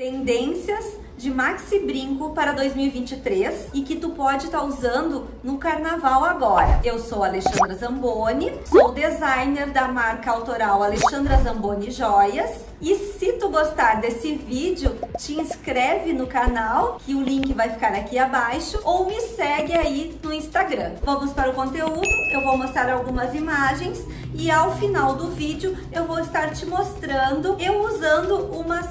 Tendências de maxi brinco para 2023 e que tu pode estar usando no carnaval agora. Eu sou Alexandra Zamboni, sou designer da marca autoral Alexandra Zamboni Joias. E se tu gostar desse vídeo, te inscreve no canal, que o link vai ficar aqui abaixo, ou me segue aí no Instagram. Vamos para o conteúdo, eu vou mostrar algumas imagens e ao final do vídeo eu vou estar te mostrando, eu usando uma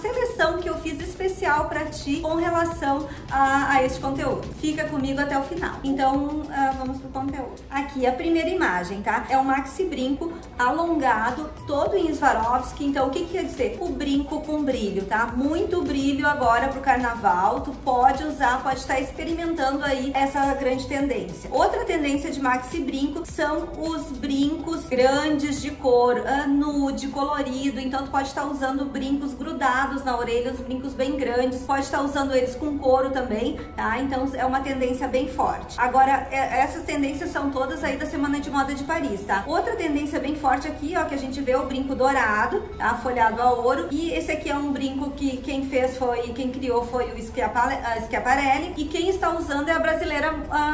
seleção que eu fiz especial para ti com relação a este conteúdo. Fica comigo até o final. Então, vamos pro conteúdo. Aqui a primeira imagem, tá? É um maxi brinco alongado, todo em Swarovski. Então, o que quer dizer? O brinco com brilho, tá? Muito brilho agora pro carnaval. Tu pode usar, pode estar experimentando aí essa grande tendência. Outra tendência de maxi brinco são os brincos grandes de cor, nude, colorido. Então, tu pode estar usando brincos grudados na orelha, os brincos bem grandes. Pode estar usando eles com couro também, tá? Então, é uma tendência bem forte. Agora, essas tendências são todas aí da Semana de Moda de Paris, tá? Outra tendência bem forte aqui, ó, que a gente vê o brinco dourado, tá? Folhado a ouro. E esse aqui é um brinco que quem criou foi o Schiaparelli. E quem está usando é a brasileira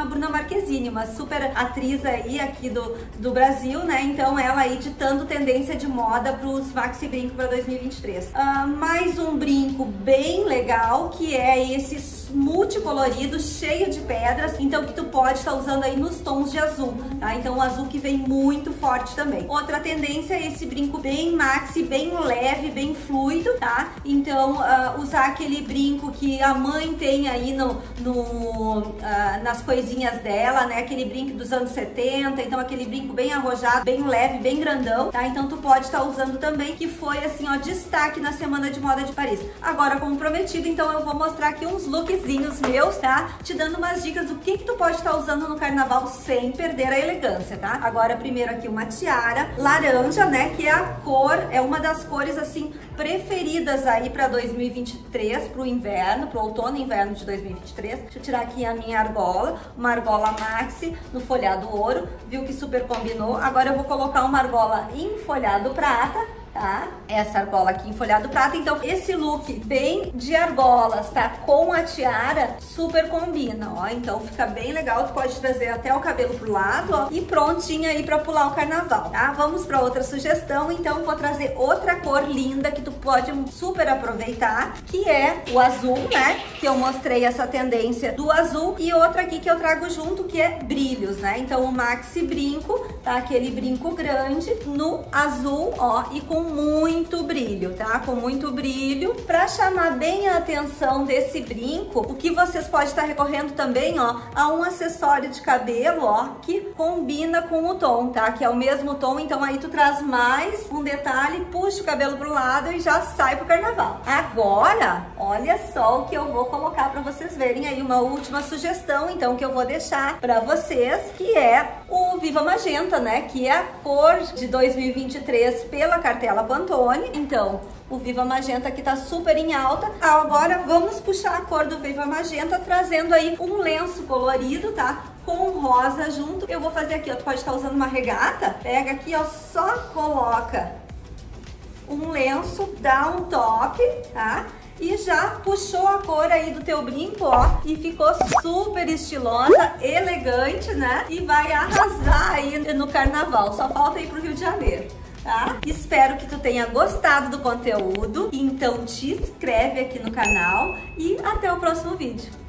Bruna Marquezine, uma super atriz aí aqui do Brasil, né? Então, ela aí ditando tendência de moda pros maxi brinco para 2023. Mais um brinco bem legal, que é esse multicolorido, cheio de pedras, então que tu pode estar usando aí nos tons de azul, tá? Então, o azul que vem muito forte também. Outra tendência é esse brinco bem maxi, bem leve, bem fluido, tá? Então, usar aquele brinco que a mãe tem aí nas coisinhas dela, né? Aquele brinco dos anos 70, então aquele brinco bem arrojado, bem leve, bem grandão, tá? Então, tu pode estar usando também, que foi assim, ó, destaque na Semana de Moda de Paris. Agora, como prometido, então eu vou mostrar aqui uns looks meus, tá? Te dando umas dicas do que tu pode estar usando no carnaval sem perder a elegância, tá? Agora, primeiro aqui uma tiara laranja, né? Que é a cor, é uma das cores, assim, preferidas aí pra 2023, pro inverno, pro outono e inverno de 2023. Deixa eu tirar aqui a minha argola, uma argola maxi no folhado ouro, viu que super combinou. Agora eu vou colocar uma argola em folhado prata, tá? Essa argola aqui em folhado prata. Então, esse look bem de argolas, tá? Com a tiara, super combina, ó. Então, fica bem legal. Tu pode trazer até o cabelo pro lado, ó. E prontinha aí pra pular o carnaval, tá? Vamos pra outra sugestão. Então, vou trazer outra cor linda que tu pode super aproveitar, que é o azul, né? Que eu mostrei essa tendência do azul. E outra aqui que eu trago junto, que é brilhos, né? Então, o maxi brinco, tá? Aquele brinco grande no azul, ó. E com muito brilho, tá? Com muito brilho. Pra chamar bem a atenção desse brinco, o que vocês podem estar recorrendo também, ó, a um acessório de cabelo, ó, que combina com o tom, tá? Que é o mesmo tom, então aí tu traz mais um detalhe, puxa o cabelo pro lado e já sai pro carnaval. Agora, olha só o que eu vou colocar pra vocês verem aí, uma última sugestão, então, que eu vou deixar pra vocês, que é o Viva Magenta, né? Que é a cor de 2023 pela cartela Pantone. Então, o Viva Magenta aqui tá super em alta. Agora vamos puxar a cor do Viva Magenta, trazendo aí um lenço colorido, tá? Com rosa junto. Eu vou fazer aqui, ó, tu pode estar usando uma regata, pega aqui, ó, só coloca um lenço, dá um top, tá? E já puxou a cor aí do teu brinco, ó, e ficou super estilosa, elegante, né? E vai arrasar aí no carnaval, só falta ir pro Rio de Janeiro. Tá? Espero que tu tenha gostado do conteúdo, então te inscreve aqui no canal e até o próximo vídeo.